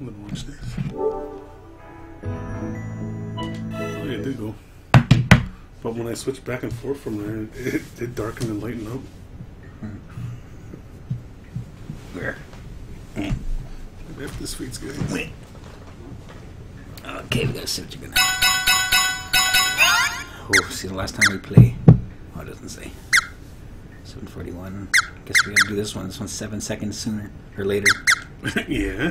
I'm gonna watch this. Oh yeah, it did go. But when I switched back and forth from there, it darkened and lightened up. Where? If this sweet's good. Wait. Okay, we gotta see what you're gonna. Oh, see, the last time we play. Oh, it doesn't say. 7:41. Guess we gotta do this one. This one's 7 seconds sooner or later. Yeah.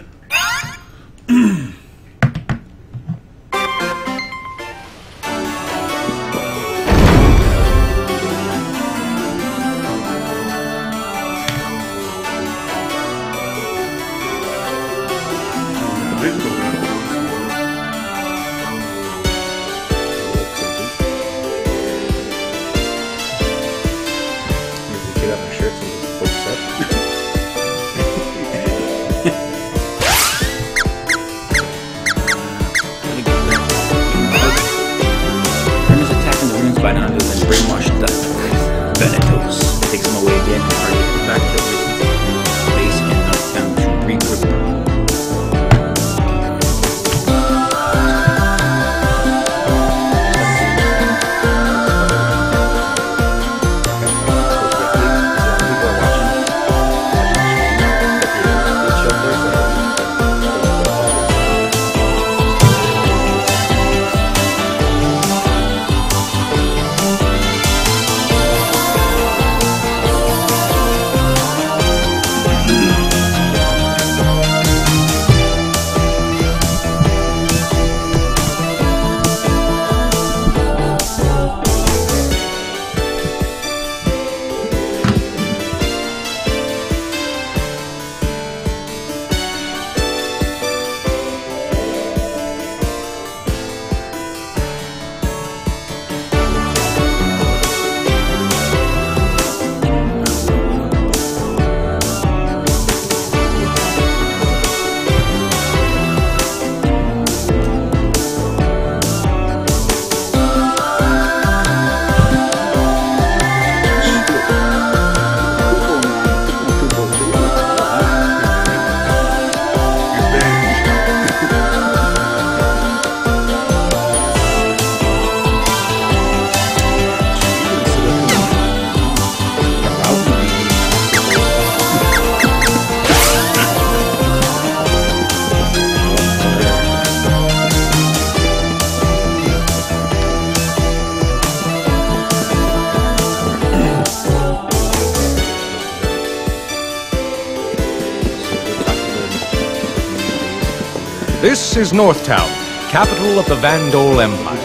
This is Northtown, capital of the Vandal Empire.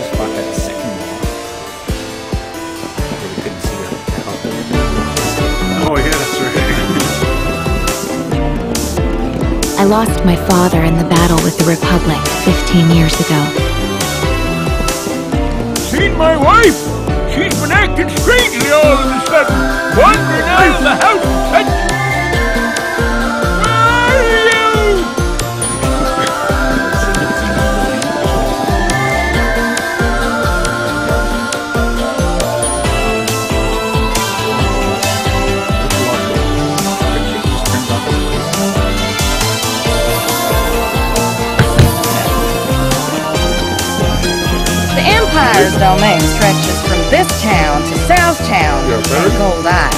Oh yeah, that's right. I lost my father in the battle with the Republic 15 years ago. Seen my wife? She's been acting strangely all of a sudden, wandering out of the house and... The Empire's domain stretches from this town to Southtown and Gold Isle.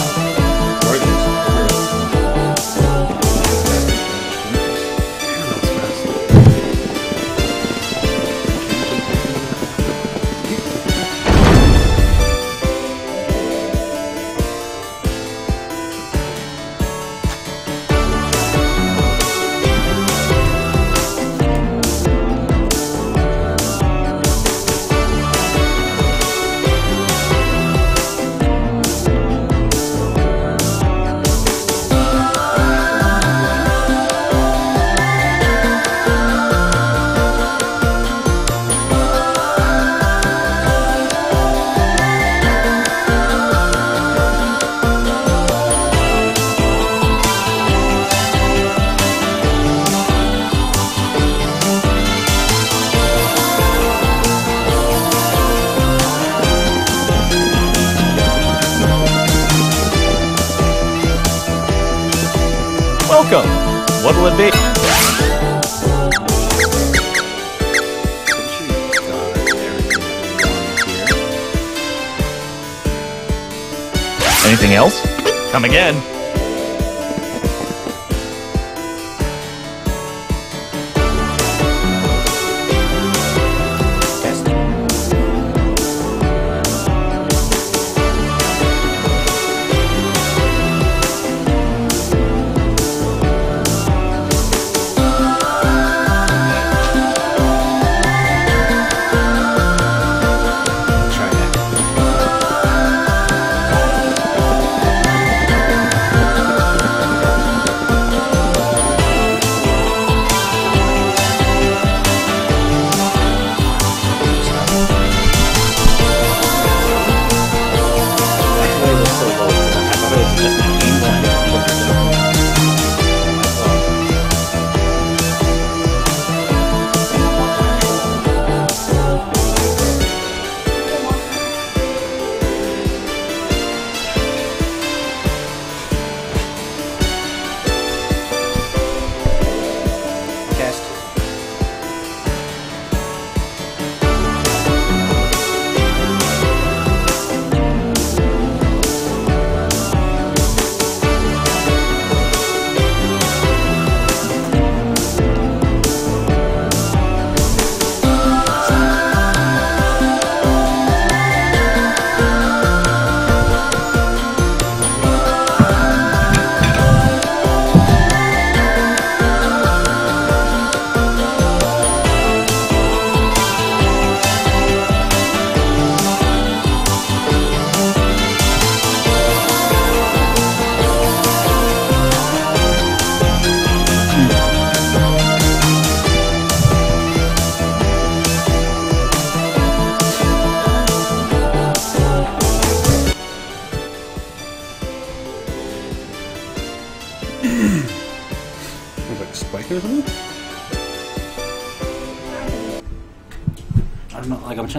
What'll it be? Anything else? Come again.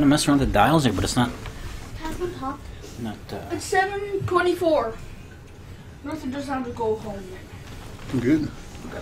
Mess around the dials here, but it's not. It's 7:24. Nothing, just time to go home. I'm good. Okay.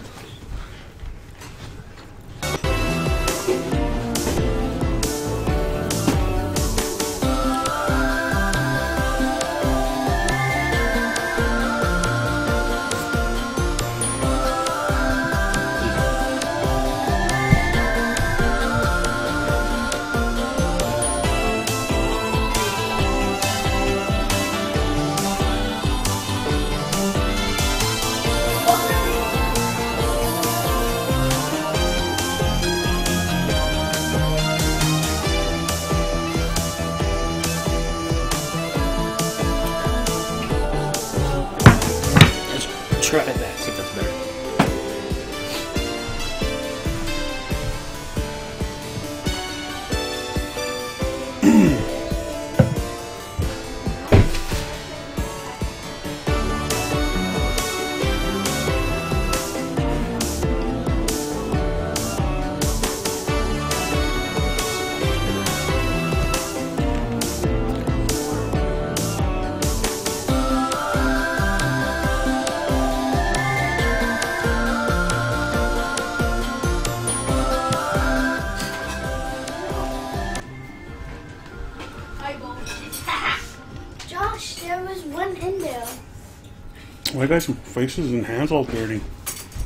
I got some faces and hands all dirty.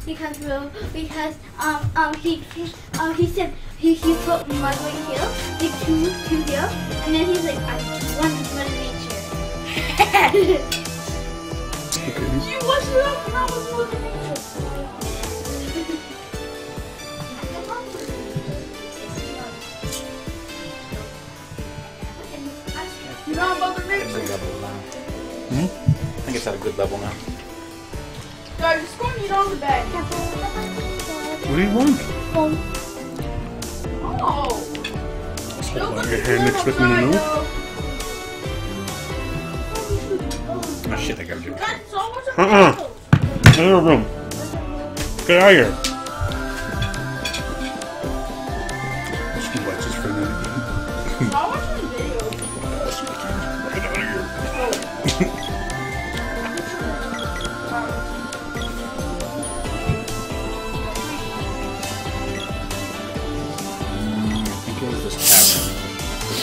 Because he put mud right here, like two here, and then he's like, I want mud in nature. Okay. You washed it up and I was mud in nature. You know about the nature. I think it's at a good level now. Guys, just going to eat on the bag. What do you want? Oh! Don't look at your hand expecting to know. Oh shit, I got you. That's so much of a Get out of the room. Get out of here. Just watch this for a minute. I watched the video. Get out of here. Oh.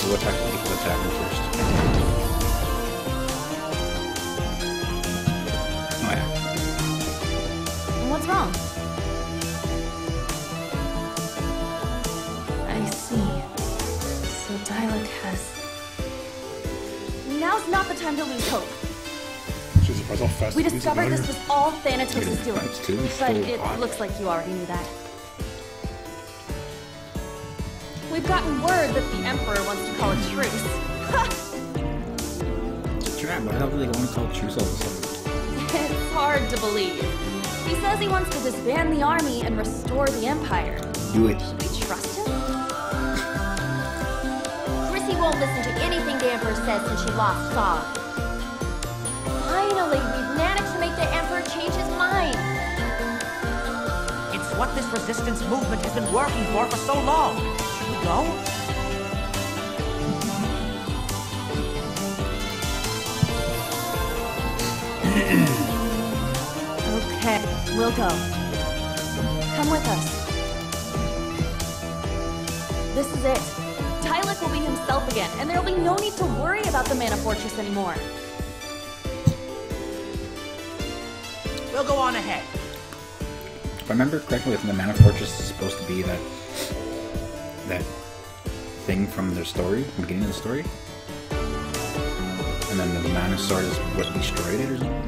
What happened first? Wow. What's wrong? I see. So Dialek has... Now's not the time to lose hope. We discovered this was all Thanatos is doing, but it looks like you already knew that. We've gotten word that the Emperor wants to call a truce. Trap, but I don't really want to call a truce all of a sudden. It's hard to believe. He says he wants to disband the army and restore the Empire. Do it. Should we trust him? Chrissy won't listen to anything the Emperor says since she lost Saw. Finally, we've managed to make the Emperor change his mind. It's what this resistance movement has been working for so long. Should we go? Okay, we'll go. Come with us. This is it. Dialek will be himself again, and there'll be no need to worry about the Mana Fortress anymore. We'll go on ahead. If I remember correctly, the Mana Fortress is supposed to be that thing from their story, the beginning of the story. And then the Mana Sword is what destroyed it or something.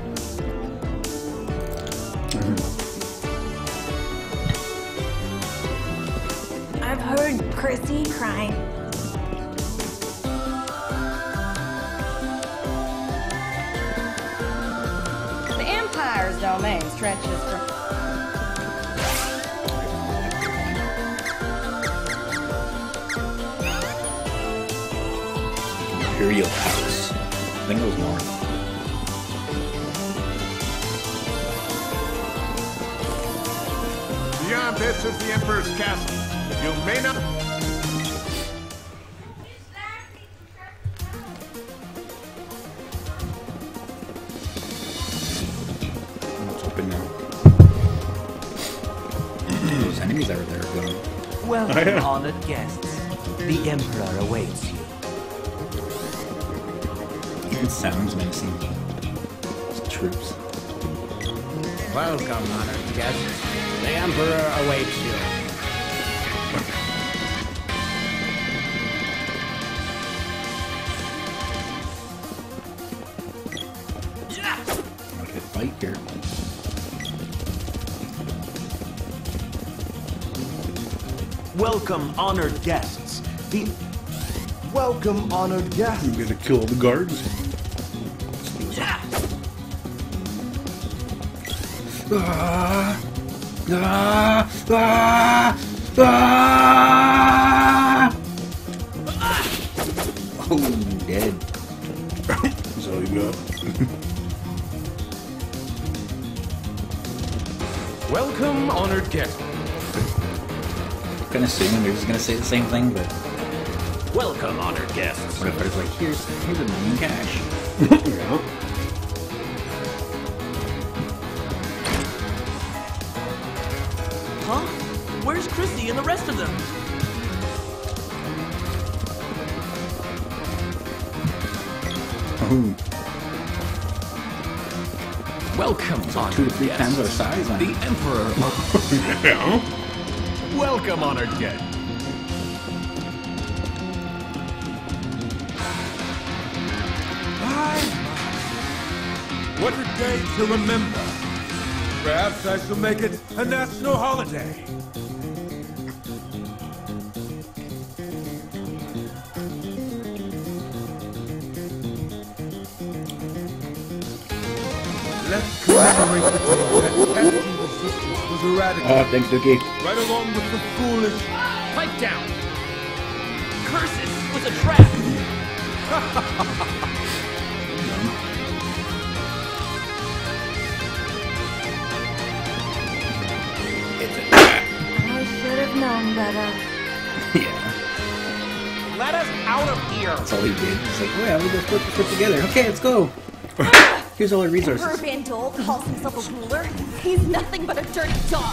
Mm-hmm. I've heard Chrissy crying. Domain stretches from... Imperial House. I think it was north. Beyond this is the Emperor's castle. You may not... Welcome, honored guests. The Emperor awaits you. It sounds menacing. Troops. Welcome, honored guests. The Emperor awaits you. Welcome, honored guests. Welcome, honored guests. I'm gonna kill the guards. Yeah. Oh, you're dead. That's all you got. Welcome, honored guests. I'm assuming they're just gonna say the same thing, but welcome, honored guests. What if it's like here's a million cash? Huh? Where's Chrissy and the rest of them? Oh. Welcome, honored 2 to 3 guests. Times our size. The Emperor. Yeah. Welcome, honored guest. What a day to remember. Perhaps I shall make it a national holiday. Let's commemorate the was eradicated. Thanks, Dookie. Right along with the foolish... Pipe down! Curses was a trap! It's a trap. I should have known better. Yeah. Let us out of here! That's all he did. He's like, well, we just put together. Okay, let's go! Here's all our resources. Emperor Vandal calls himself a ruler. He's nothing but a dirty dog.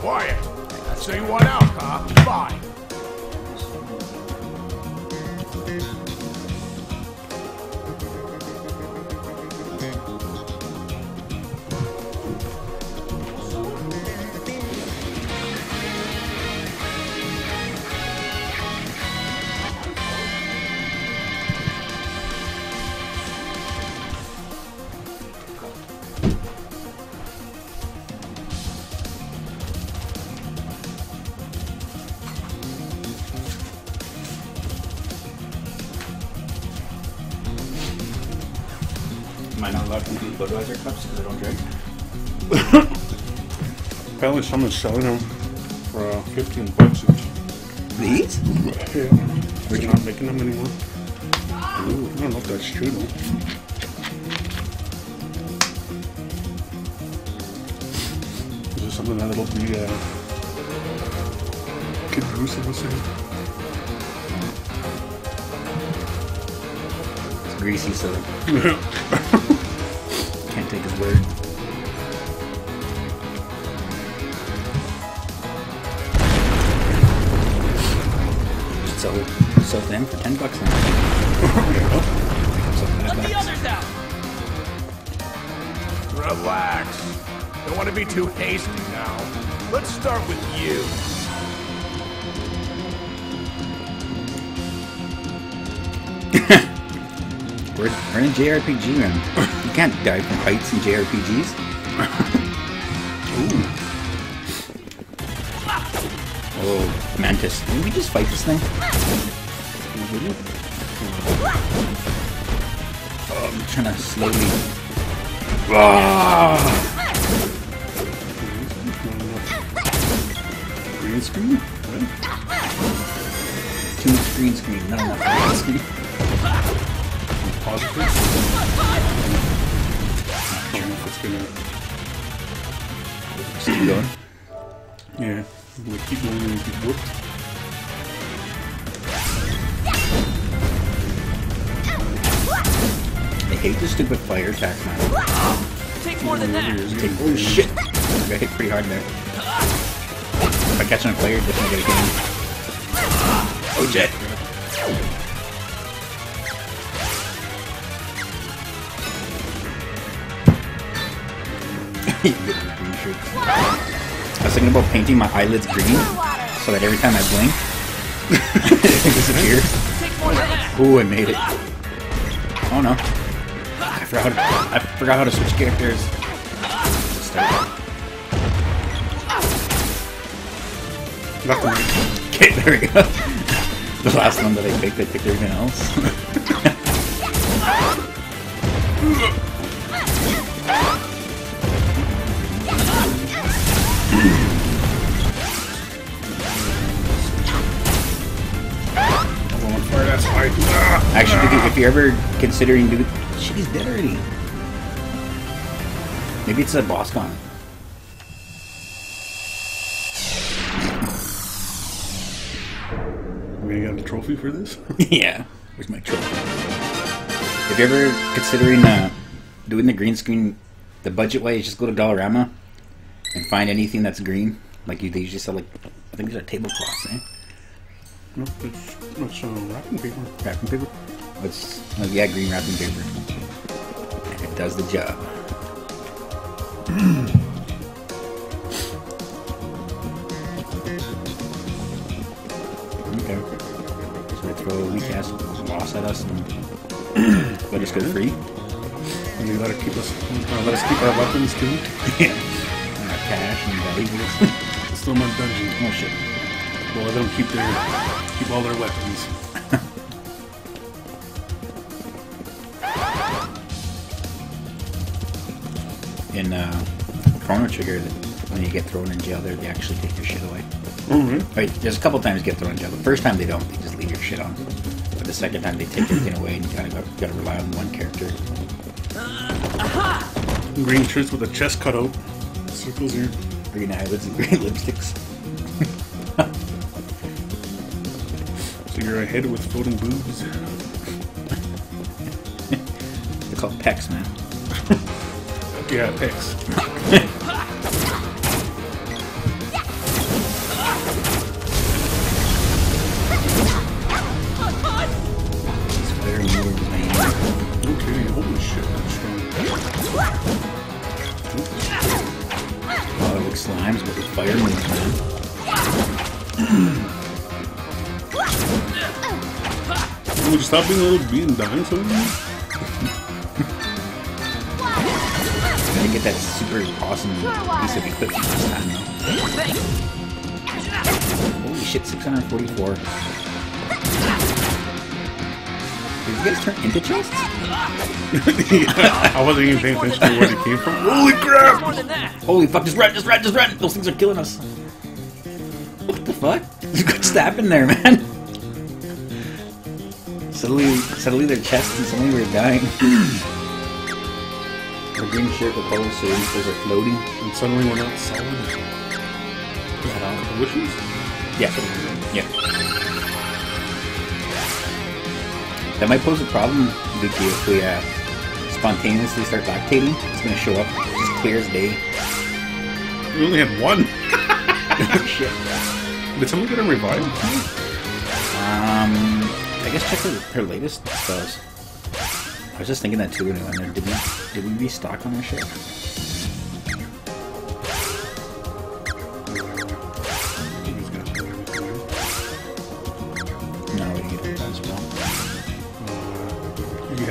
Quiet. Say one out, huh? Fine. allowed to do Budweiser cups because I don't drink. Apparently someone's selling them for $15 each. These? Yeah. They're not making them anymore. Ooh, I don't know if that's true though. Something that'll be Kid Goose in the same. It's greasy, so can't take his word. Just sell them for $10 now. Let the others out. Relax. Don't want to be too hasty now. Let's start with you. We're in JRPG, man. You can't die from heights in JRPGs. Ooh. Oh, Mantis. Did we just fight this thing? Oh, I'm trying to slowly... Ah! Screen? What? Two green screen, not enough green screen. Pause it. I don't know if it's gonna... Still going? Yeah. I'm gonna keep going and get whooped. I hate this stupid fire attack, man. Take more than that! Oh shit! I got hit pretty hard there. If I catch on a player, definitely get a game. Oh, Jet! I was thinking about painting my eyelids green, so that every time I blink, it disappears. Ooh, I made it. Oh no. I forgot how to switch characters. Okay, there we go. The last one that I picked everything else. Actually, if you're ever considering doing... She's dead already. Maybe it's a boss con. Trophy for this? Yeah, where's my trophy? If you're ever considering doing the green screen the budget way, is just go to Dollarama and find anything that's green. Like they usually sell, like, I think these are tablecloths, eh? No, it's wrapping paper. Wrapping paper? It's, yeah, green wrapping paper. And it does the job. Okay. Throw a weak-ass boss at us and let us go free. And you let us keep our weapons too. Yeah. And our cash and valuables. It's still my dungeon. Oh shit. Well, let them keep all their weapons. In Chrono Trigger, when you get thrown in jail, they actually take your shit away. Mm-hmm. Wait, there's a couple times you get thrown in jail. The first time they don't, they just leave your shit on. But the second time they take everything away and you gotta rely on one character. Green shirts with a chest cut out. Circles here. Green eyelids and green lipsticks. So you're a head with floating boobs. They're called pecs, man. Yeah, pecs. Slimes with his fire moves, man. Would you stop being a little bee and dying something? Gotta get that super awesome piece of equipment last time, though. Holy shit, 644. Here's you guys turn into chests? Yeah, I wasn't even paying attention to where they came from. Holy crap! Holy fuck, just run! Those things are killing us. What the fuck? What's happened there, man? Suddenly their chests and suddenly we're dying. We're being shared with all the services are floating. And suddenly we're not solid. Is that all the wishes? Yeah. Yeah. That might pose a problem, Vicky, if we spontaneously start lactating. It's gonna show up just clear as day. We only had one. Shit. Did someone get a revive? I guess check her latest spells. I was just thinking that too. Anyway, did we restock on our shit?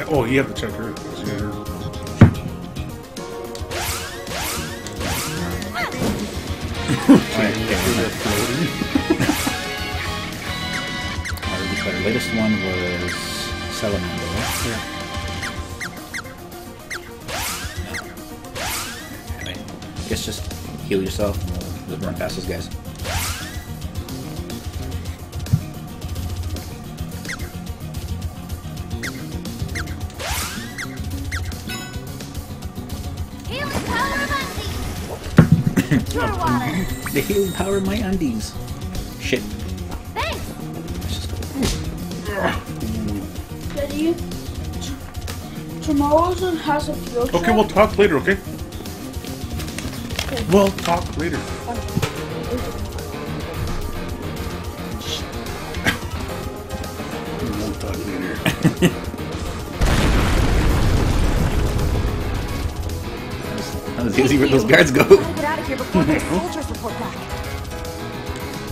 Oh, you have to check her. Our latest one was Salamander. Yeah. Anyway, I guess just heal yourself and we'll run past those guys. The healing power of my undies. Shit. Thanks. Tomorrow's has a field trip. Okay, we'll talk later, okay? Okay. We'll talk later. We'll talk later. That was easy where those guards go. Before the soldiers report back.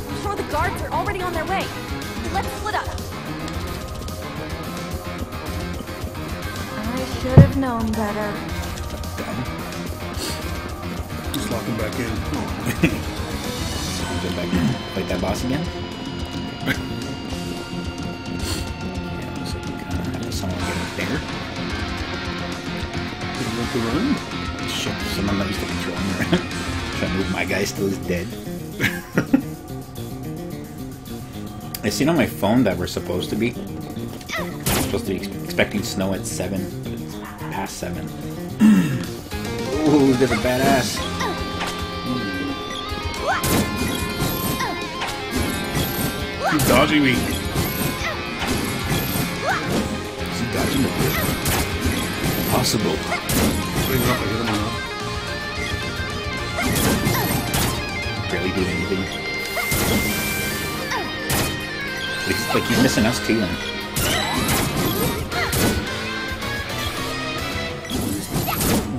I'm sure the guards are already on their way. Let's split up. I should have known better. Just lock him back in. Go back in. Fight that boss again? Yeah, looks like we kind of have someone getting bigger. Did we look around? Shit, someone that used to control him around. Trying to move my guy still is dead. I seen on my phone that we're supposed to be. I'm supposed to be expecting snow at 7, but it's past 7. Ooh, they're a badass. He's dodging me. Is he dodging the bitch? Impossible. Barely doing anything. Like he's missing us too. Then.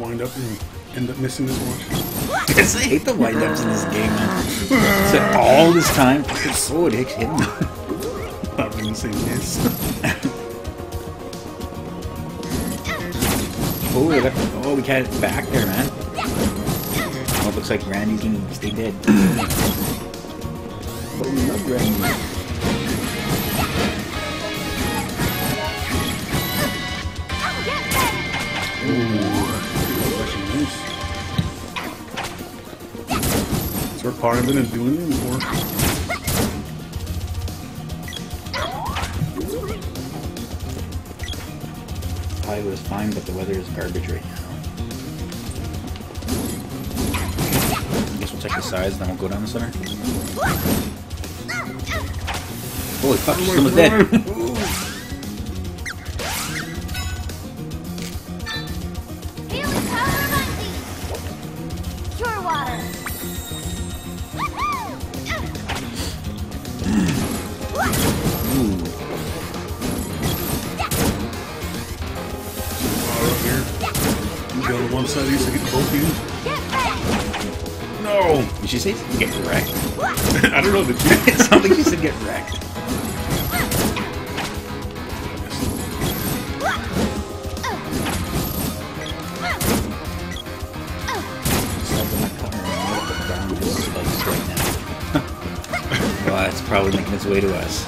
Wind up and end up missing this one. I hate the wind ups in this game. Man. So all this time, fucking sword hits him. I didn't say miss. Oh, we got it back there, man. Looks like Randy's gonna stay dead. But we love Randy. Is there part of it and doing it anymore? Probably was fine, but the weather is garbage right now. Check the sides, then we'll go down the center. Holy fuck, you're still dead. Pure water. Ooh. You go to one side of these to get both of you. No! Did she say get wrecked? I don't know, did she? It sounded like she said get wrecked. Well, it's probably making its way to us.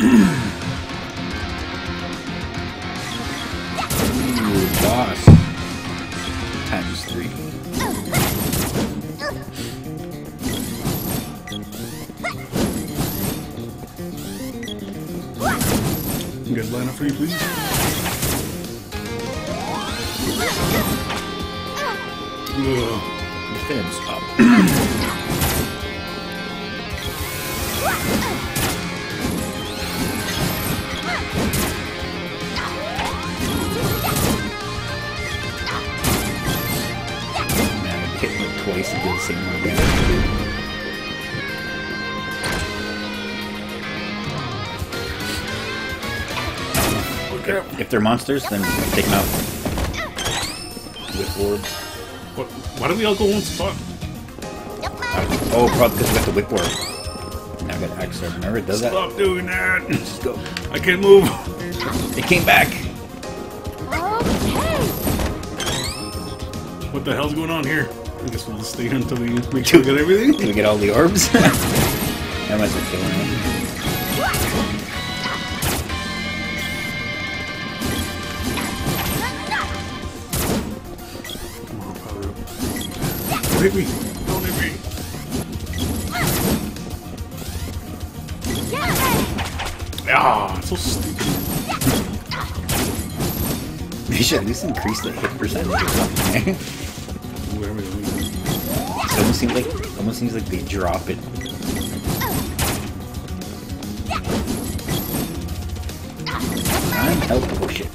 Ooh, boss. ×3. Good lineup for you, please. Ugh. Fins up. Man, I hit me twice and did the same one. If they're monsters, then take them out with orbs. Why do we all go one spot? Oh, probably because we got the whipboard. Now I got axe. Remember, it does that. Stop doing that. Just go. I can't move. It came back. Okay. What the hell's going on here? I guess we'll stay here until we make sure we get everything. Can we get all the orbs? That must have killed me. Don't hit me! Don't hit me! Ah, so stupid. They should at least increase the hit percentage or something. It almost seems like they drop it. I'm out of shit.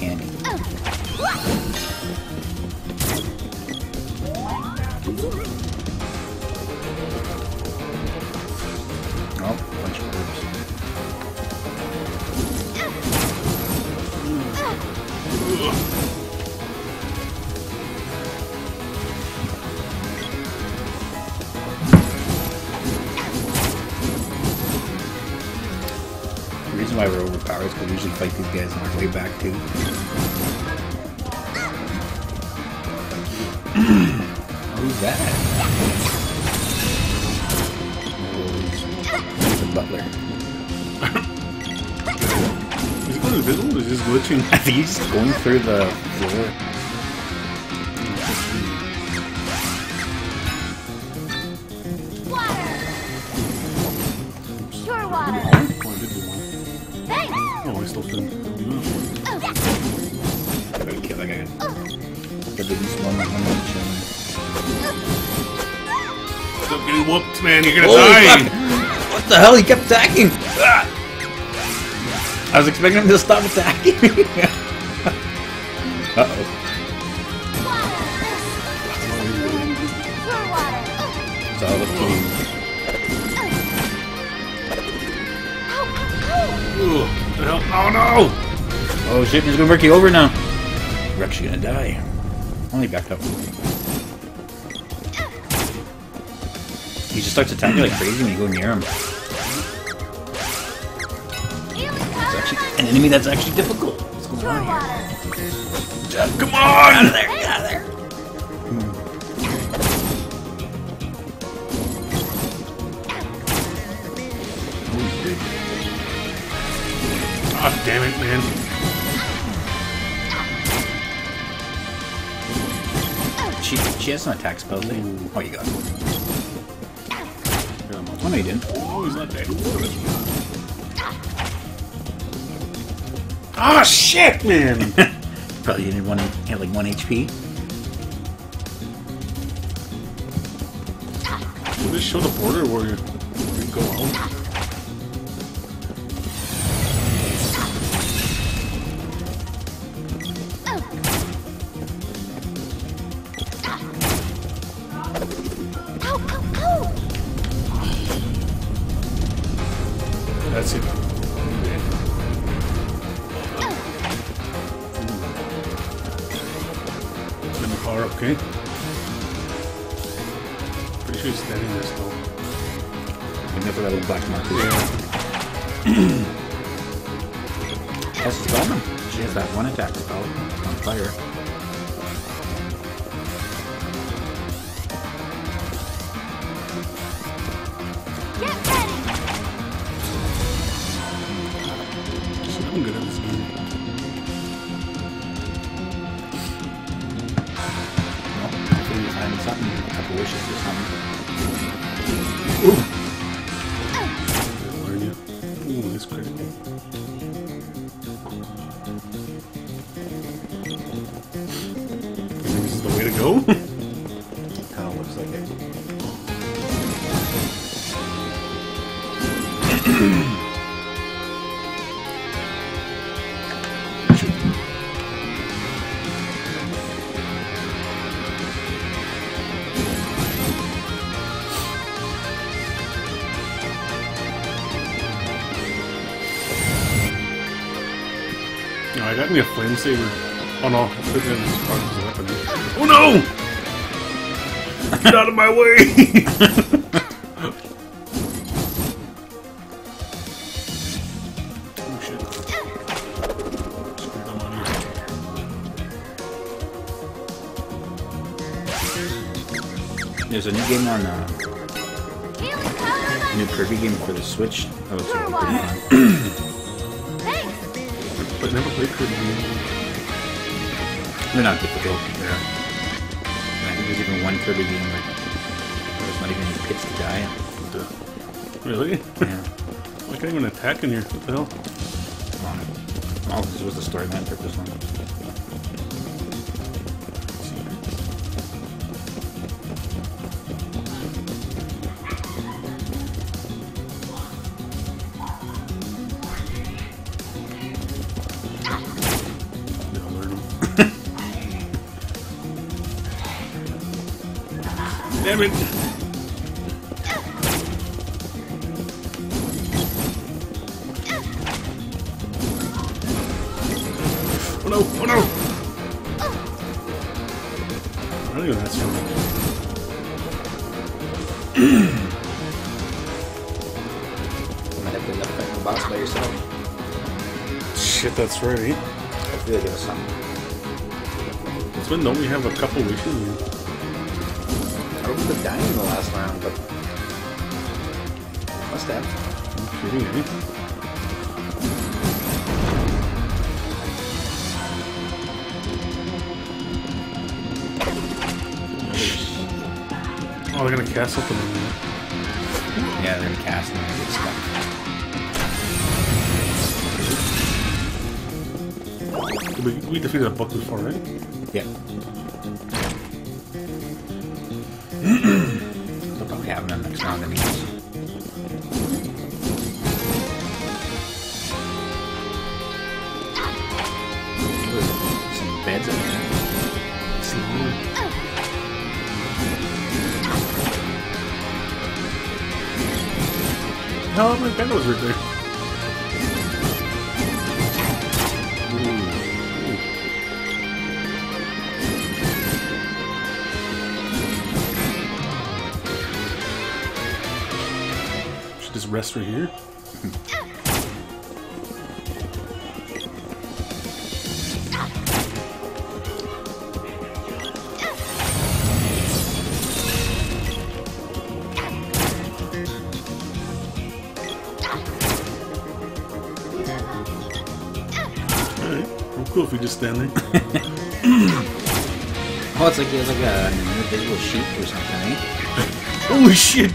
Candy. We usually fight these guys on our way back too. Who's that? It's a butler. Is it going invisible or is it just glitching? I think he's just going through the floor. Man, you're gonna die! Fuck. What the hell? He kept attacking! Ah. I was expecting him to stop attacking! Uh-oh. It's all of the oh no! Oh shit, he's gonna work you over now! We're actually gonna die. Only backed up. He just starts attacking like crazy when you go near him. It's actually an enemy that's actually difficult. What's going on here? Jeff, come on! Get out of there! Get out of there! Ah, oh, damn it, man. She has an attack spell, dude. Oh, you got it. Oh, no, he didn't. Oh, he's not dead. Ah, oh, shit, man! Probably needed like one HP. Will this show the border where you go out? I'm good at this game. Well, hopefully we find something, a couple wishes or something. Ooh! Learn it. Ooh, that's critical. This is the way to go? Kinda looks like it. Got me a flamesaber. Oh no, I put that in this part of the weapon. Oh no! Get out of my way! Oh shit. Screw them on here. There's a new game on, a new Kirby game for the Switch. Oh, it's a new Kirby game. But never played Kirby games. They're not difficult. They're not. I think there's even one Kirby game where there's not even any pits to die in. Really? Yeah. Why can't I even attack in here? What the hell? Come on. Well, this was the story man purpose one. Damn it! Oh no! Oh no! I don't even know that's from. You might have to end up fighting the boss by yourself. Shit, that's right. Hopefully they give us something. It's been, don't we have a couple wishes? Dying in the last round, but must have. I'm shooting you. Oh, they're gonna cast something. Yeah, they're gonna cast and get stuck. We defeated a buck before, right? Yeah. They'll probably have them next round anyways. Some beds in there. Hell, my bed was right there. Rest right here. Alright, well, cool if we just stand there. Oh, it's like he has like a individual sheep or something, eh? Holy shit!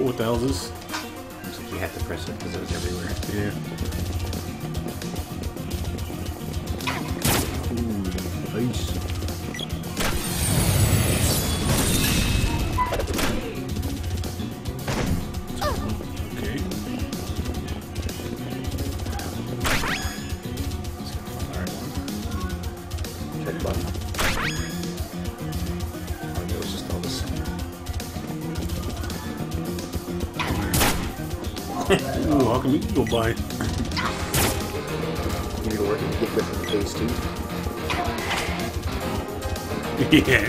What the hell is this? Looks like you had to press it because it was everywhere. Yeah. Ooh, nice. Okay. Check button. Oh, it was just all the same. Ooh, how come you can go by? You need to work and get rid of the face too. Yeah.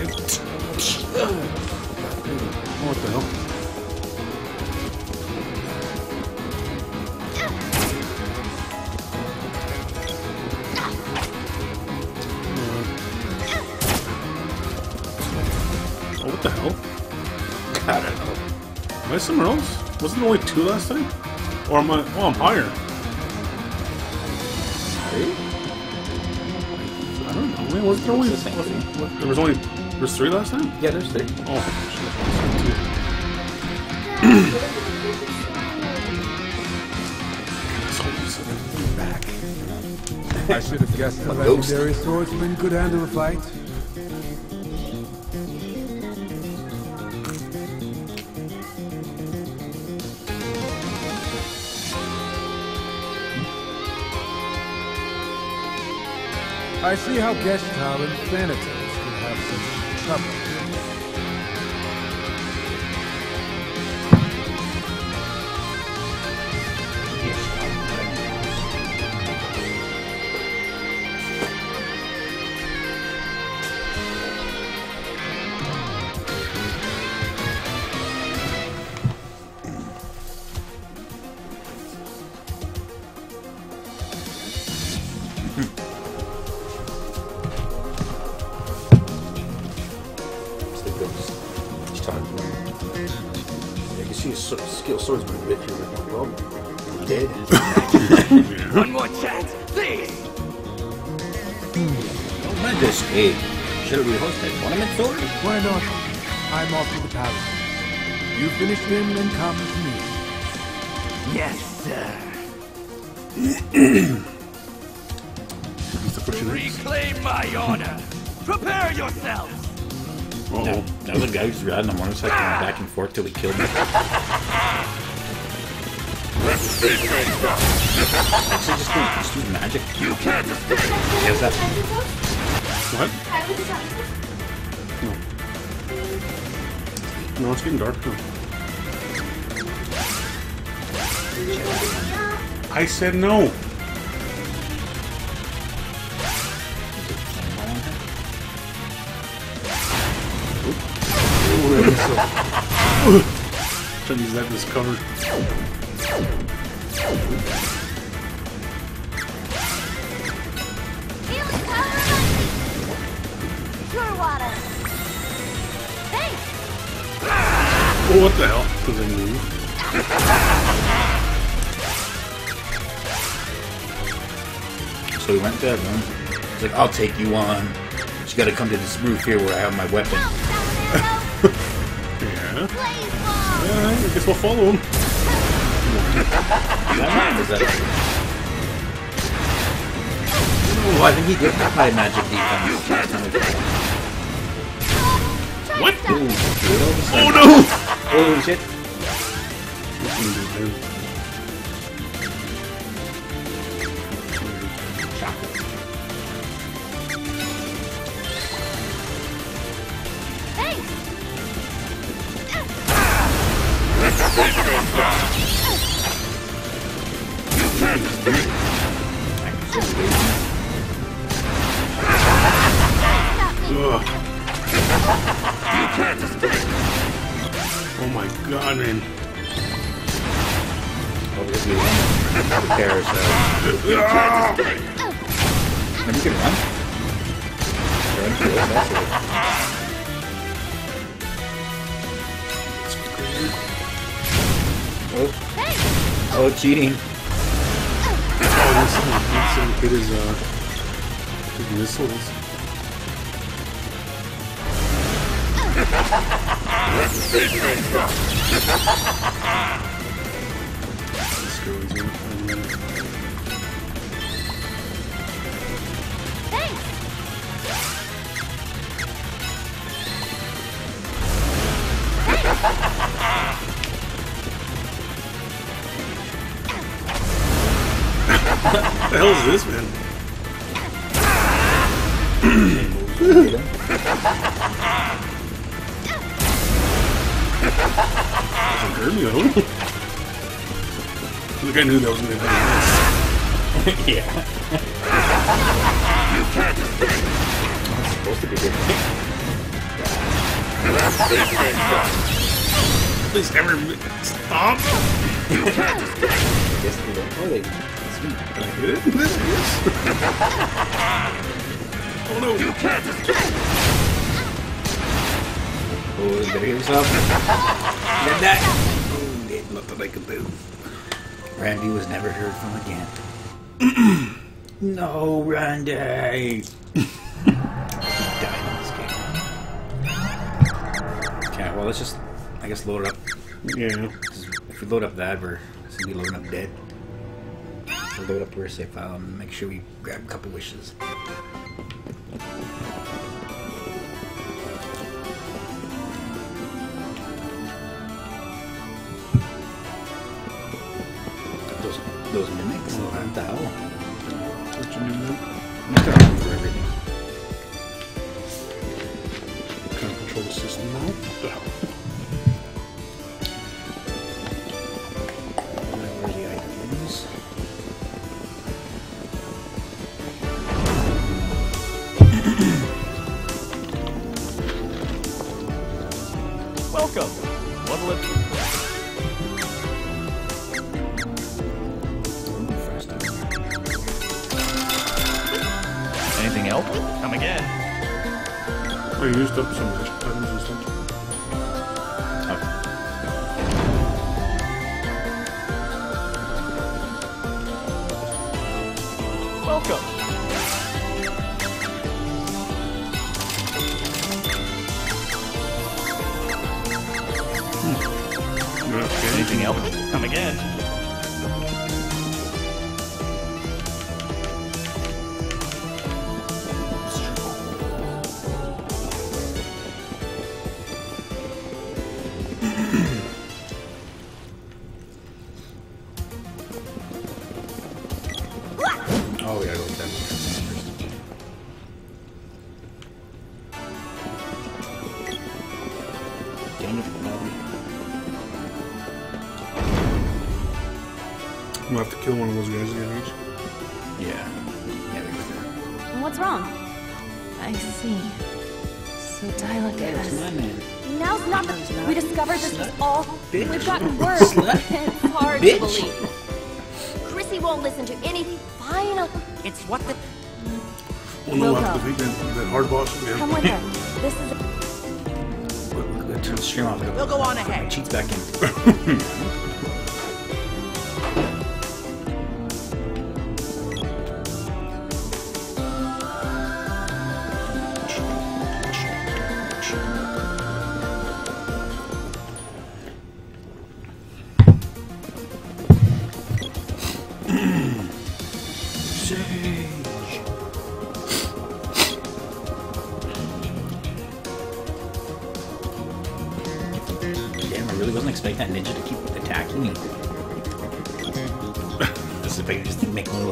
What the hell? Oh, what the hell? I don't know. Am I somewhere else? Wasn't there only two last time? Or am I... Oh, I'm higher. Three? I don't know. Wait, was there only... The same what, there was only... There was three last time? Yeah, there's three. Oh, shit. Back. I should have guessed the legendary swordsman could handle a fight. I see how Guest Town and Thanatos can have some trouble. Skill swordsman, bitch, you're like, well, I'm dead. One more chance, please! Don't let this be. Should we host a tournament sword? Why not? I'm off to the palace. You finish him and come to me. Yes, sir. Reclaim my honor. Prepare yourself. Uh-oh. No, that was a guy who's riding a motorcycle back and forth till he killed me. Actually, just do magic. You can't escape. How's that? What? No. No, it's getting dark now. I said no. Trying to use that as cover. Pure water. Thanks. Oh, what the hell? Because I knew. So we went there, man. It's like, I'll take you on. But you gotta come to this roof here where I have my weapon. Yeah. Alright, I guess we'll follow him. Oh, I think he did have my magic defense. What? Ooh, oh no! Oh shit. Cheating. Oh, this one hit his missiles. What the hell is this, man? Kirby, I think I knew that was going to be this. Yeah. You can't escape. I'm supposed to be here. Please, everyone, stop. You can't escape. Yes, can I hit it? This is. Oh no! You can't escape! Oh, he's gonna hit himself. Get that! nothing I can do. Randy was never heard from again. No, Randy! He died in this game. Okay, well, let's just, I guess, load it up. Yeah. If we load up that, we're going to be loading up dead. We'll load up our save file and make sure we grab a couple wishes. Those mimics? Oh, what the hell? What you doing? I'm just gonna remember everything. Trying to control the system now? What the hell? Where are the items? Welcome! What'll it be? Nope. Come again. I used up some of the items or something. Okay. Welcome. Hmm. Okay. Anything else? Come again. We've gotten worse. It's hard to believe. Chrissy won't listen to anything. Fine. It's what the... Well, no, after the weekend, that hard boss again. Come with her. This is... We'll turn the stream off. We'll go on ahead. Cheats back in.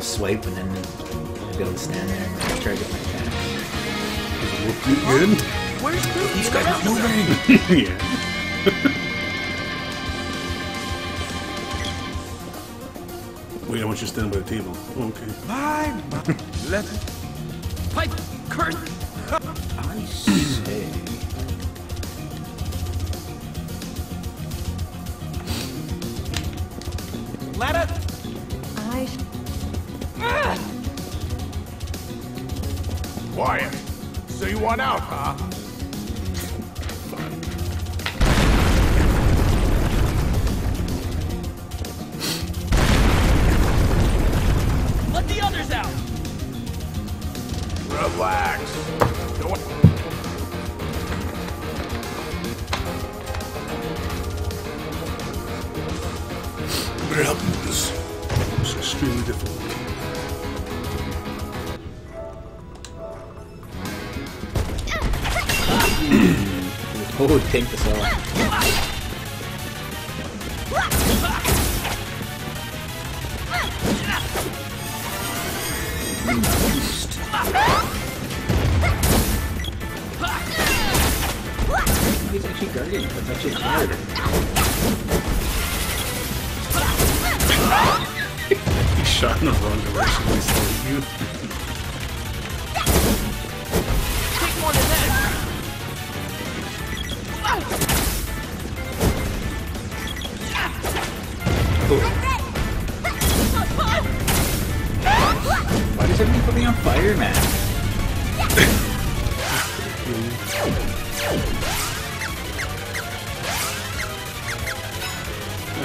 Swipe and then I'll be able to stand there and try to get my back. Looking good? Where's Kirby? He's got not moving! Yeah. Wait, I want you to stand by the table. Okay. My let pipe curse! I say. Let it! Quiet. So you want out, huh? Let the others out. Relax. We're helping with this. It's extremely difficult. Who would take this all? He's actually guarding, but that's actually hard. He shot in the wrong direction, I saw you. Take more than that! Why does everything put me on fire, man? I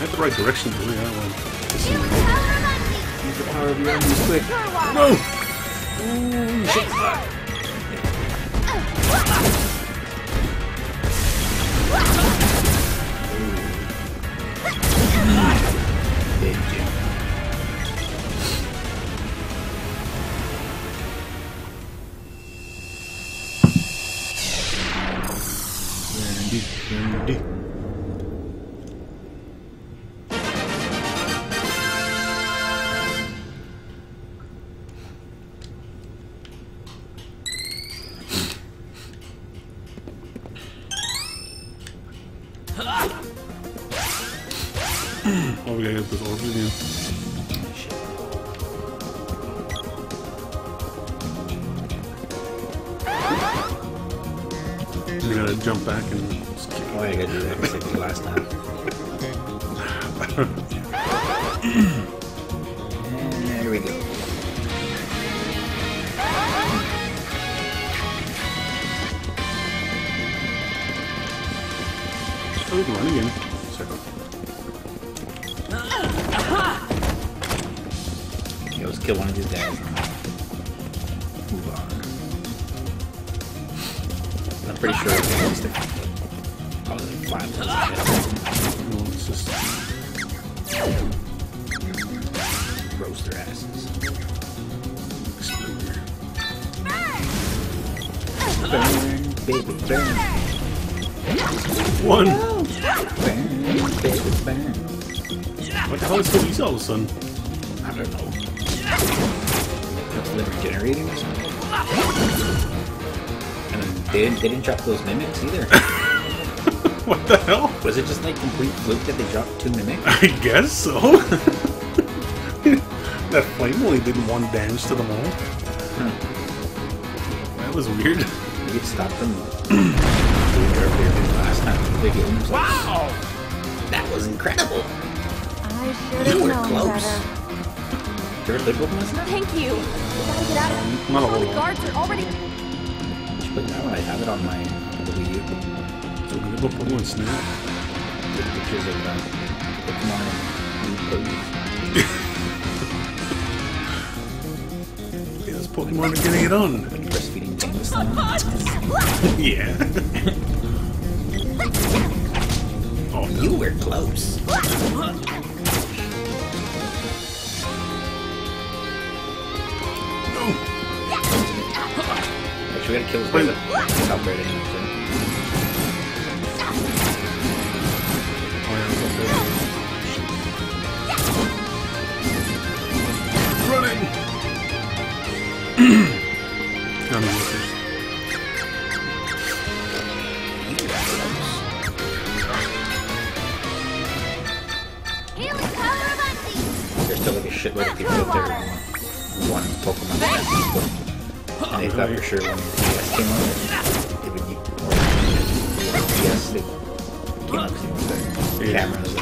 head the right direction, but we are one. Use the power of your enemies quick. No! Ooh, shit! Son. I don't know. That's liver generating or something. And they didn't drop those mimics either. What the hell? Was it just like complete fluke that they dropped 2 mimics? I guess so. That flame only did 1 damage to them all. Huh. That was weird. You could stop them doing their favorite last time. They gave themselves. Wow! That was incredible! You were close. You're liberal, thank you. We gotta get out of here. All the guards are already. But now I have it on my Wii U. So good look for once now. Take pictures of that. Look at my new pose. Yes, Pokemon are getting it on. Like breastfeeding things. Yeah. Oh, no. You were close. We gotta kill his brother. That's how great I am. Running! I'm in. There's still like a shitload of people out there who want Pokemon that people. And they thought for sure when DS came out, they would need more. DS, they came out because they cameras and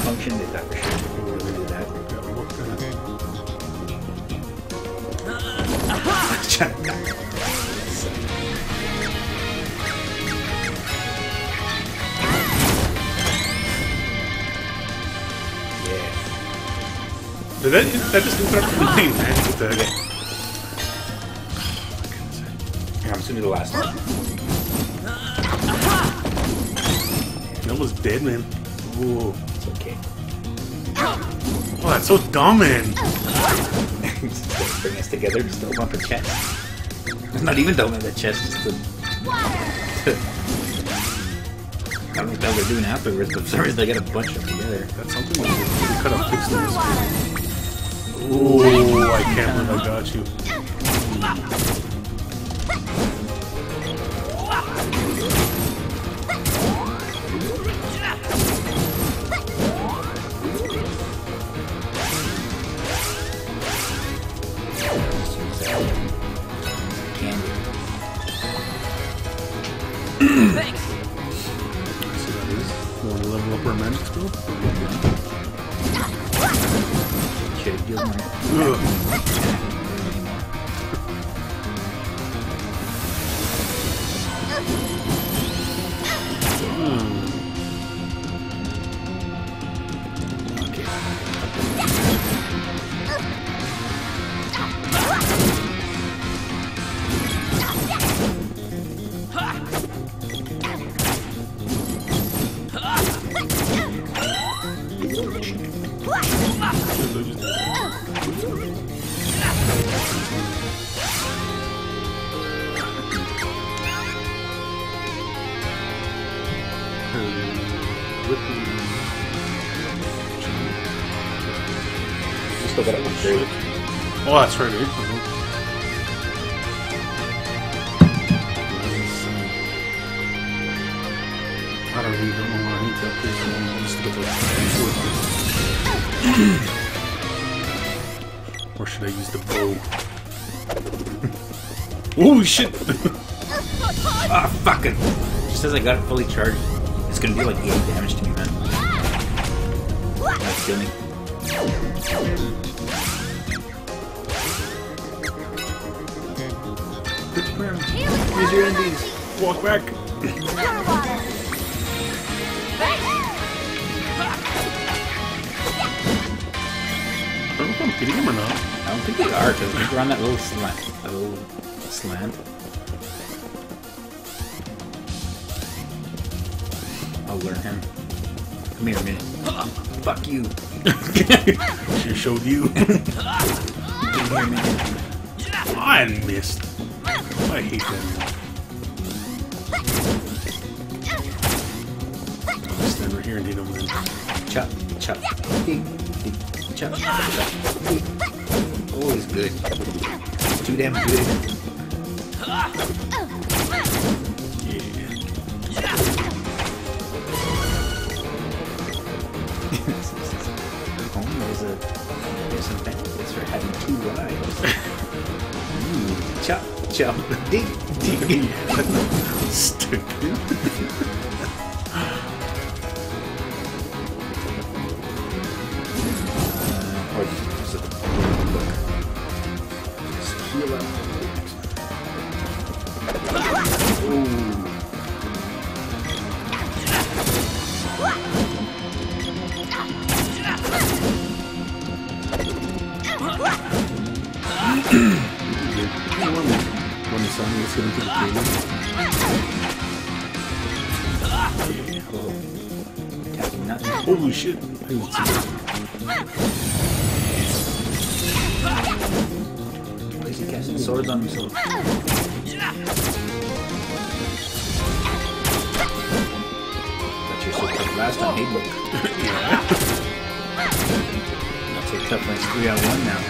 function. They thought for sure people were going to do that. Yeah. Did that just interrupt the thing, man? With the... to do the last one. You're almost dead, man. Ooh. It's okay. Oh, that's so dumb, man. Bring us together just to open up her chest. It's not even to open the chest, just to... I don't know what they're doing afterwards, but for some reason they got a bunch of them together. That's something like we could have fixed this. Ooh, I can't remember. I got you. Kirby with the... You still got to upgrade it. Oh, that's right, dude. I don't even know why I need to upgrade it. I just to get the sword. Or should I use the bow? Holy shit! Ah, fucking! Just as I got it fully charged, it's gonna be like 8 damage to me, man. That's killing. Use your indies! Walk back! I don't know if I'm hitting him or not. I don't think they are, because we're on that little slant. That little slant. I'll learn him. Come here a minute. Fuck you. She showed you. Come here, I missed. I hate them. I'll stand right here and hit him with it. Chop, chop, chop, chop. Always good. Too damn good. Yeah. There's some benefits for having two lives. Ooh, chop, chop, dig, dig. Stupid. Or just heal up. Ooh. Let's get into the game. Yeah, oh. Holy shit! Why is he casting swords on himself? That's your so tough last time, hey book. Not so tough, like 3 out of 1 now.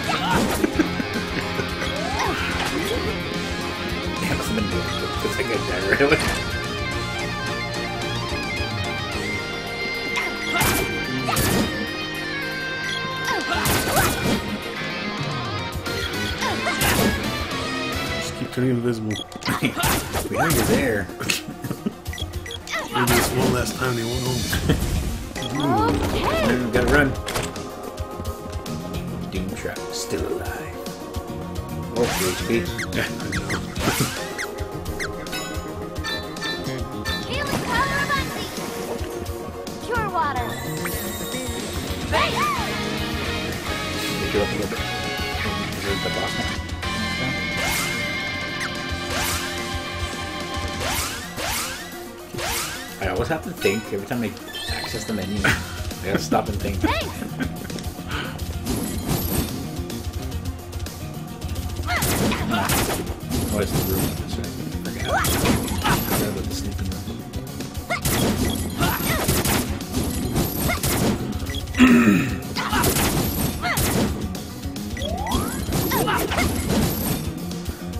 Because I got that right away. Just keep turning invisible. We know you're there. Maybe it's one last time they went home. Okay. We gotta run. Doom Trap still alive. Oh, HP. Up a little bit. Is it the boss now? Okay. I always have to think every time I access the menu. I gotta stop and think. Oh, it's the room. That's right. I forgot about the sleeping room.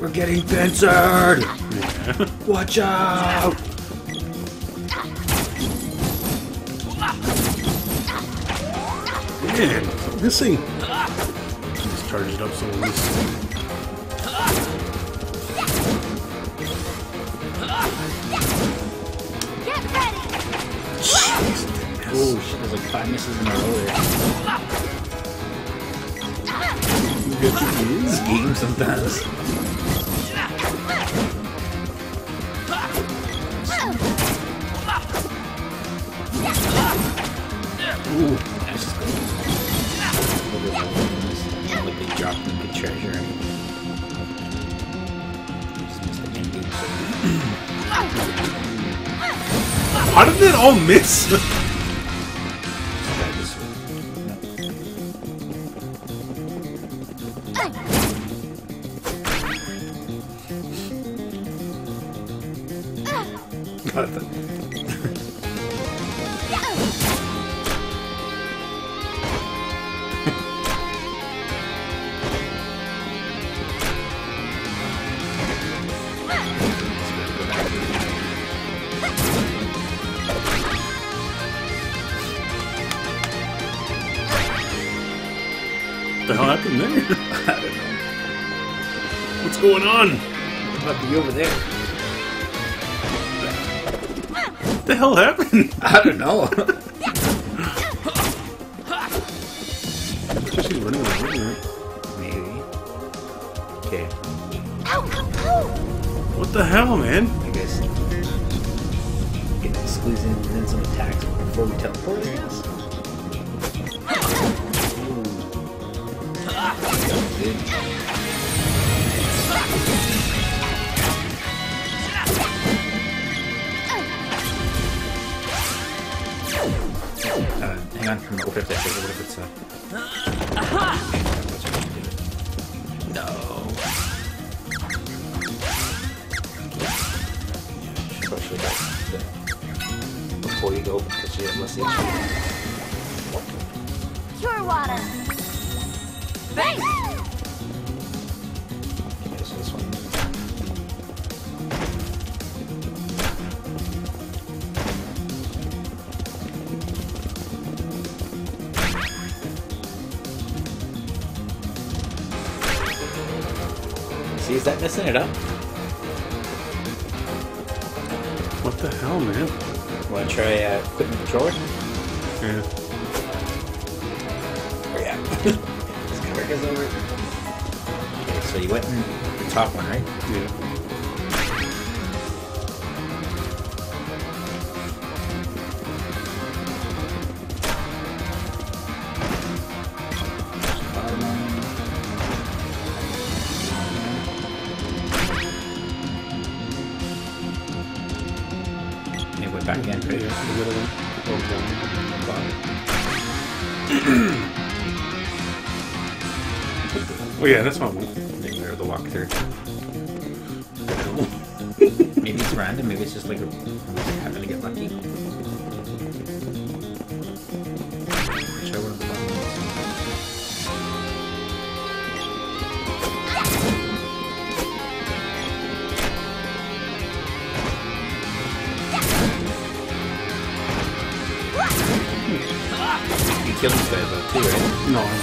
We're getting pincered! Yeah. Watch out! Man, I'm missing! Just charge it up so we'll miss. Get ready! Oh shit, there's like 5 misses in a row there. You get to do this game sometimes. Ooh, that's just cool. Like they dropped the treasure. How did that all miss? the hell happened there? I don't know. What's going on? It might be over there. What the hell happened? I don't know. She's running away, right? Maybe. Okay. What the hell, man? I guess get to squeeze in and then some attacks before we teleport, I guess. Good. Hang on, I'm gonna open up that thing. What if it's No. Especially back before you go, because you have less issues. Pure water. Thanks. Is that messing it up? What the hell, man? Wanna try quitting the controller? Yeah. Oh yeah. This cover goes over. Okay, so you went in the top one, right? Yeah, that's what I'm thinking there, the walkthrough. Maybe it's random, maybe it's just like having to get lucky. Try one of the buttons. You killed this guy about two, right? No, I mean,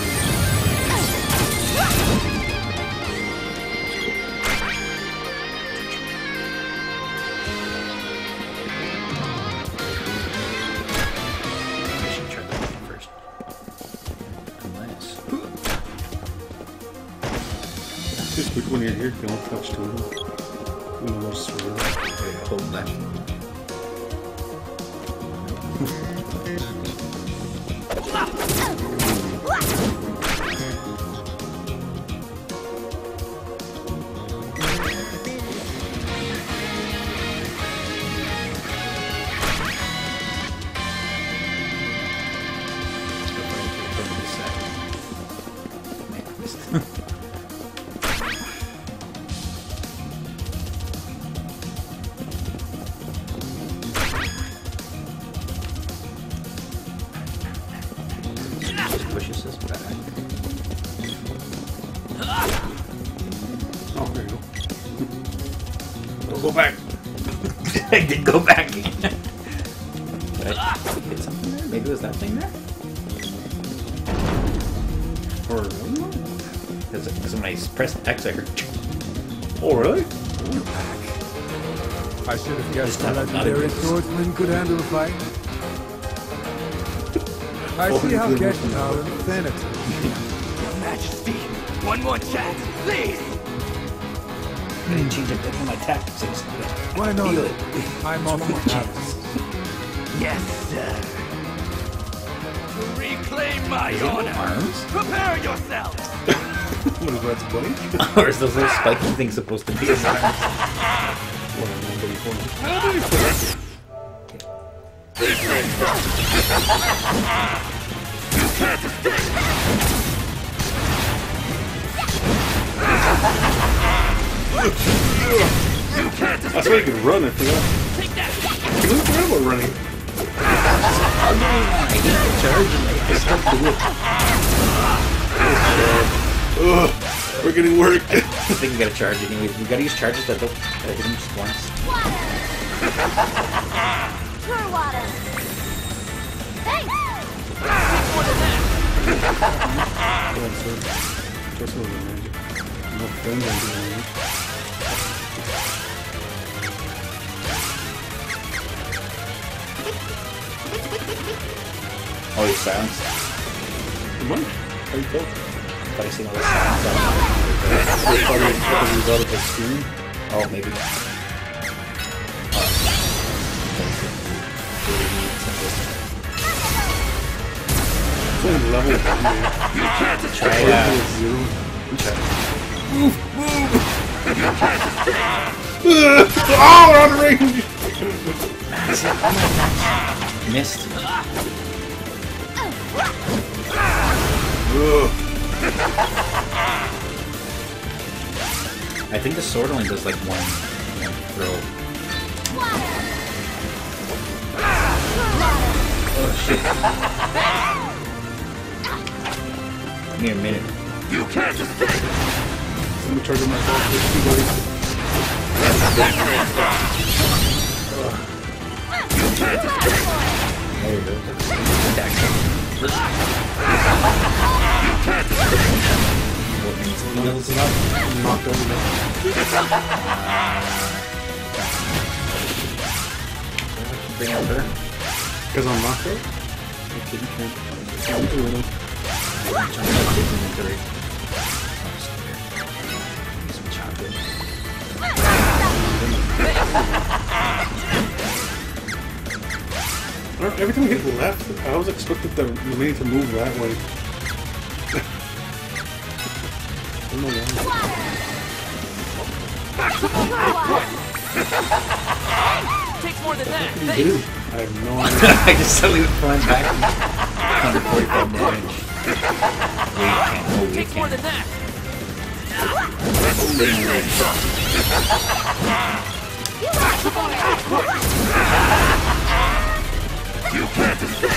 don't touch to him. We almost swore. Okay, hold that. Press X, I heard. Oh, really? I should have guessed that legendary swordsman could handle a fight. I see how guests are in Thanatos. Your Majesty, one more chance, please! I didn't change up my tactics. Why not? I'm on the chance. Yes, sir. To reclaim my honor, prepare yourself! What is that supposed? Or is those little spiky things supposed to be? That's why you could run if you know. You're running. I need to charge and I stuck the whip. Ugh, we're getting worked. I think we gotta charge anyways. We gotta use charges that don't hit him just once. Pure water. Thanks. Just over there. No friend anymore. Oh, he sounds. What? How you built? Placing all the sounds out. Probably because he's out of the screen. Oh, maybe not. Oh, we're out of range! Missed. I think the sword only does like one throw. Oh shit. Give me a minute. You can't escape! Let me charge up my phone for 2 days. You can't escape! There you go. You can't escape! Knocked over now. Bring out her. Because I'm knocked out? I'm kidding, I'm doing it. Every time we hit left, I always expected the mini to move that way. I don't know why. Takes more than that. What do you do? I have no idea. I just suddenly went flying back. 145 damage. Takes more than that. You can't escape.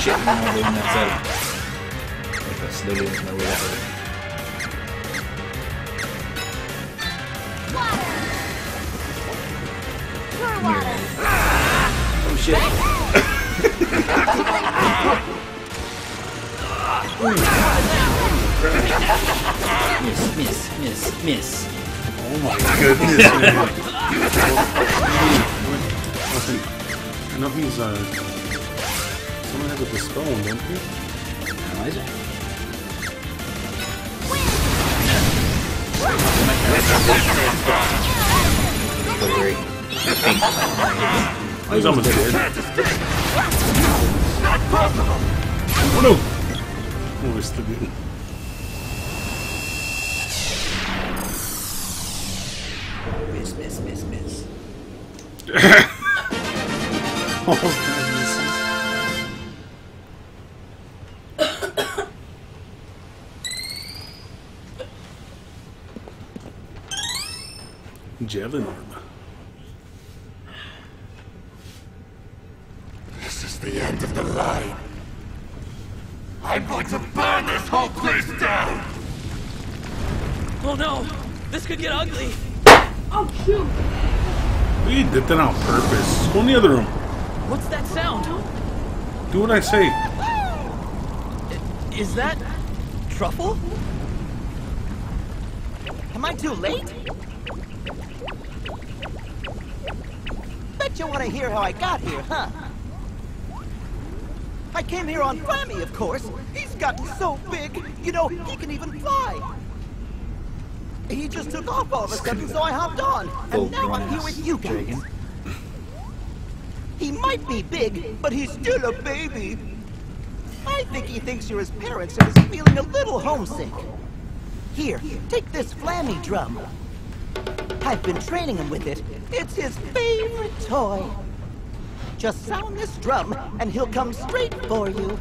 Shit, I'm not leaving that side. If I slowly make my way that way. Oh shit. miss. Oh my goodness, man. I know he's someone has a dispel, don't you? No, is it? Don't worry. He's almost dead. Oh no! Oh, it's the dude. Miss. Oh, God, misses. Javelin armor. The end of the line. I'm going to burn this whole place down. Oh no, this could get ugly. Oh shoot! We did that on purpose. Go in the other room. What's that sound? Do what I say. Is that truffle? Am I too late? Bet you want to hear how I got here, huh? I came here on Flammie, of course. He's gotten so big, you know, he can even fly. He just took off all of a sudden, so I hopped on. And now I'm here with you guys. He might be big, but he's still a baby. I think he thinks you're his parents and is feeling a little homesick. Here, take this Flammie drum. I've been training him with it. It's his favorite toy. Just sound this drum, and he'll come straight for you.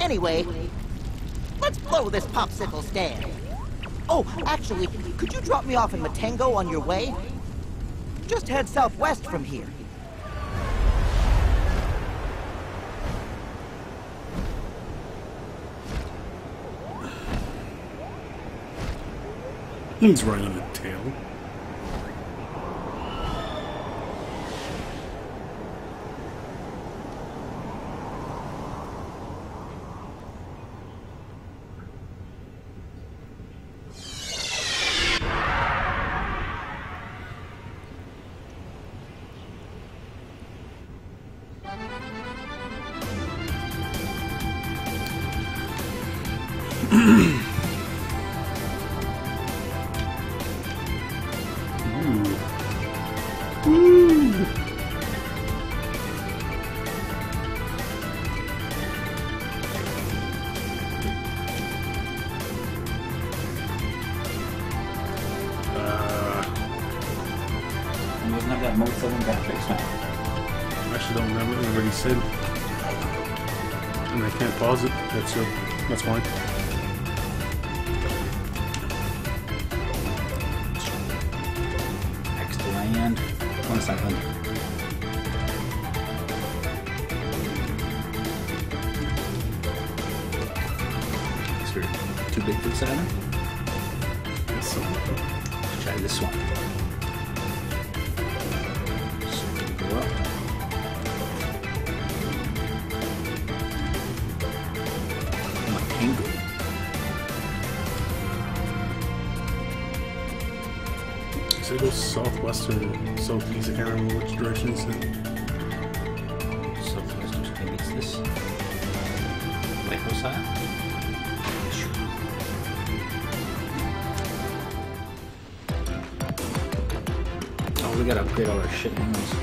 Anyway, let's blow this popsicle stand. Oh, actually, could you drop me off in Matengo on your way? Just head southwest from here. He's right on the tail. That's fine. Next to land. 1 second. It's too big for the center. Let's try this one. So go up. So it goes southwest or southeast, I can't remember which direction it's in. Southwest, I think it's this. Like this side? Oh, we gotta upgrade all our shit names.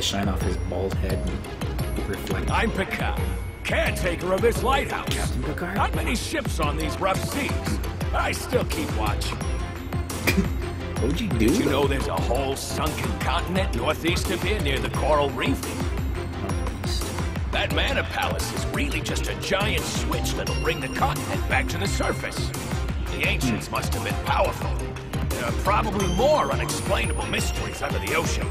Shine off his bald head and reflect. I'm Picard, caretaker of this lighthouse. Captain Picard? Not many ships on these rough seas, but I still keep watch. What'd you do? Did you know there's a whole sunken continent northeast of here near the coral reef? That Mana Palace is really just a giant switch that'll bring the continent back to the surface. The ancients must have been powerful. There are probably more unexplainable mysteries under the ocean.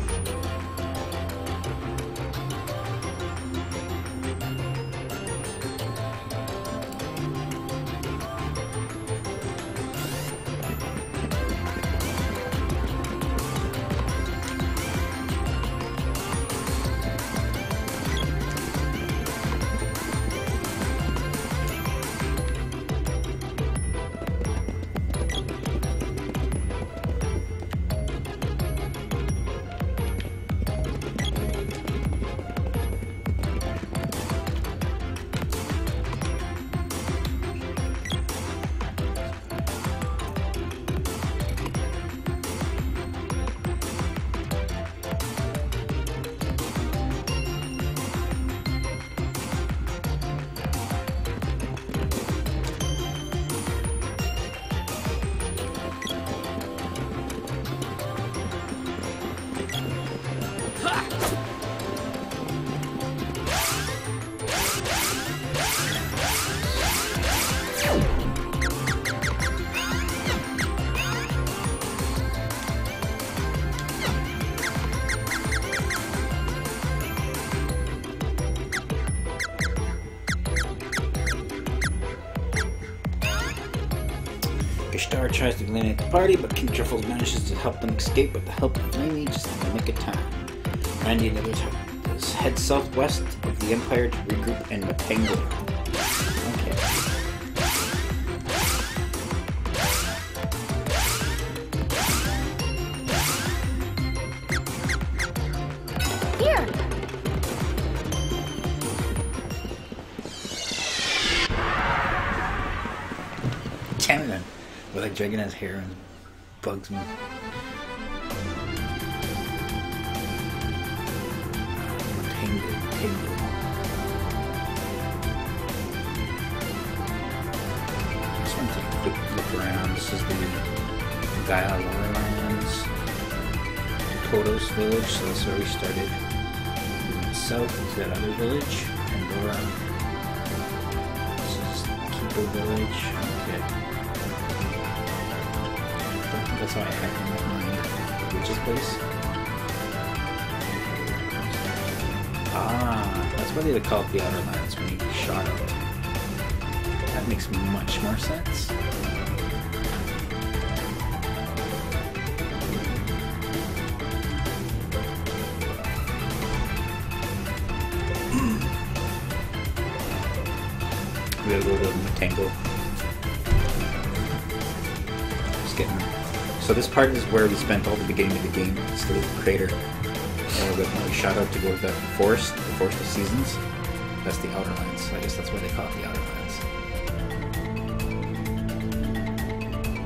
Tries to eliminate the party, but King Truffles manages to help them escape with the help of Flammie just in the nick of time. Randy and others head southwest of the Empire to regroup in Matengo. Dragging his hair and bugs me. Just want to take a quick look around. This is the Gold Isle lands, Kodos village. So that's where we started. Moving south is that other village, and Pandora. This is Kipo village. Okay. That's how I act in my mind. The witch's place. Ah, that's why they would call it the Outer Lands when you shot up. That makes much more sense. We gotta go to Matengo. Just getting there. So this part is where we spent all the beginning of the game. It's the little crater. And we're going to shout out to go to the Forest of Seasons. That's the Outer Lands. I guess that's why they call it the Outer Lands.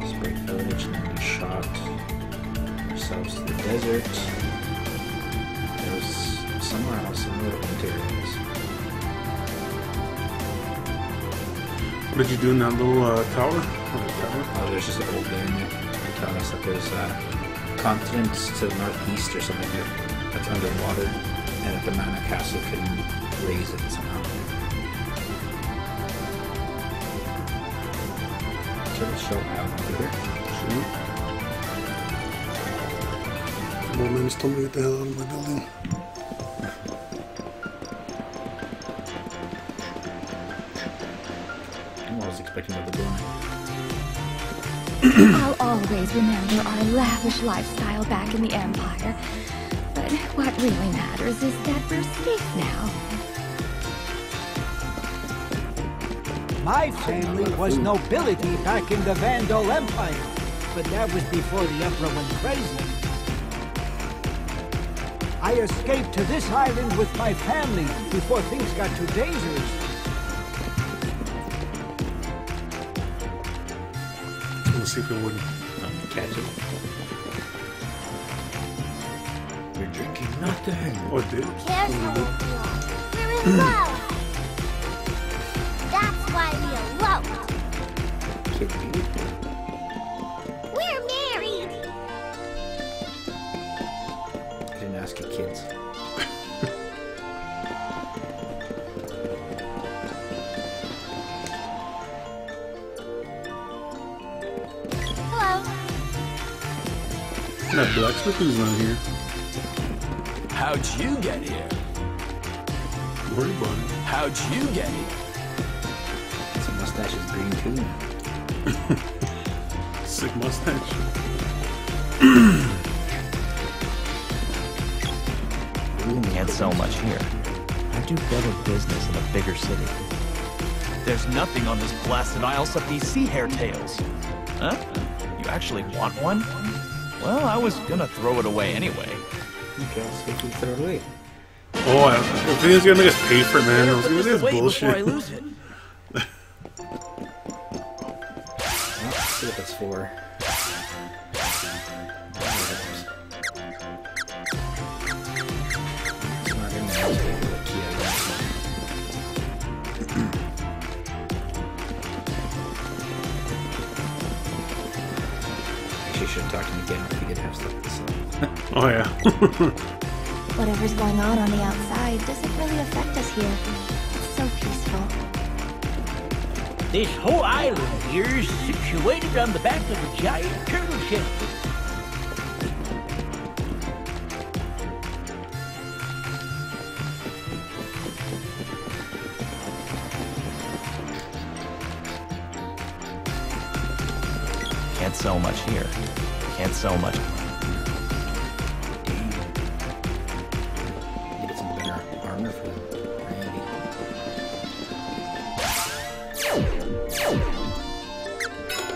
Sprite village, and then we shot ourselves to the desert. There was somewhere else in the little interiors. What did you do in that little tower? Oh, there's just an old guy in there telling us that there's continents to the northeast or something here that's underwater, and that the Mana Castle can raise it somehow. So let's show out over here. Sure. Come on, man, just tell me to get the hell out of my building. I'll always remember our lavish lifestyle back in the Empire, but what really matters is that we're safe now. My family was nobility back in the Vandal Empire, but that was before the Emperor went crazy. I escaped to this island with my family before things got too dangerous. See if we wouldn't catch it. We're drinking nothing. Or did? Careful. We're in love. That's why we eloped. We're married. I didn't ask you kids. That blacksmith is not here. How'd you get here? Worry about it. How'd you get here? Some mustache is green too. Sick mustache. Can't sell much here. I do better business in a bigger city. There's nothing on this blasted isle except these sea hare tails. Huh? You actually want one? Well, I was gonna throw it away anyway. Okay, let's see if we throw it away. Oh, I think it's gonna make us pay for it, man. I was gonna say it's bullshit. I lose it. Let's see what that's for. It's not in there. It's gonna be a key. Should have talked to me again if we did have stuff to sell. Oh, yeah. Whatever's going on the outside doesn't really affect us here. It's so peaceful. This whole island here is situated on the back of a giant turtle shell. Can't sell much here. Can't sell much. Get some better armor for Randy.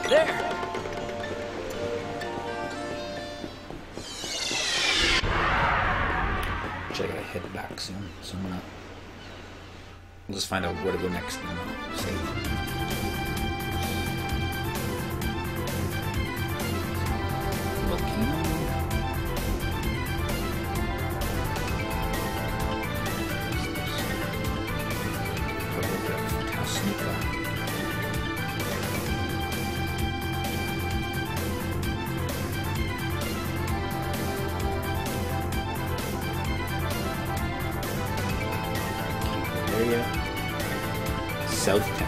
There. Actually, I gotta head back soon, so I'm gonna just find out where to go next and then save. Southtown.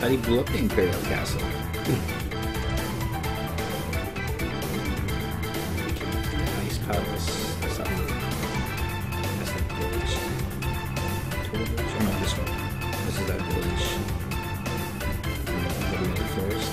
But he blew up the Imperial Castle. Nice palace. That's that village. Total village? Oh no, this one. This is that village. Living in the forest.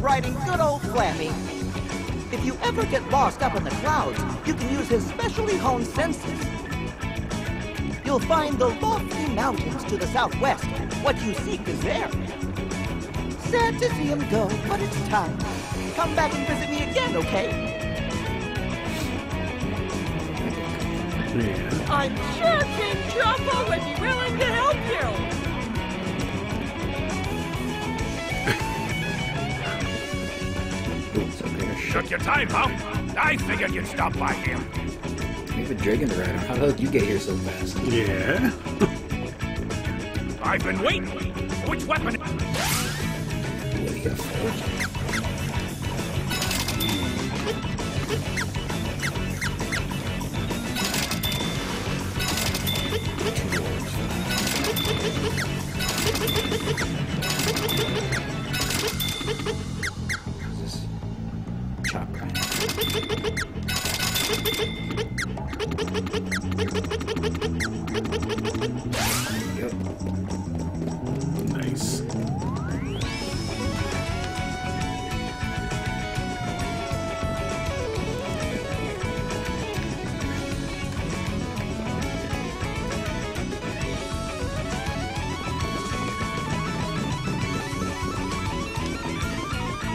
Riding good old Flammie. If you ever get lost up in the clouds, you can use his specially honed senses. You'll find the lofty mountains to the southwest. What you seek is there. Sad to see him go, but it's time. Come back and visit me again, okay? Yeah. I'm sure King Jumbo would be willing to help you. Took your time, huh? I figured you'd stop by here. You've been drinking the ride. How the hell did you get here so fast? Yeah. I've been waiting. Which weapon? What do you got?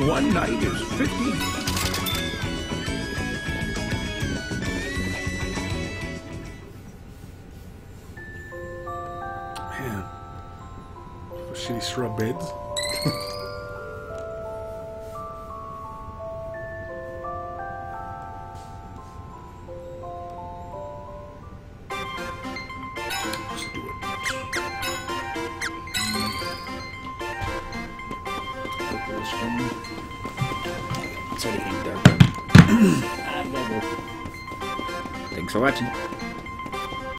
One night is 50. Man. Shitty shrub beds. Watching.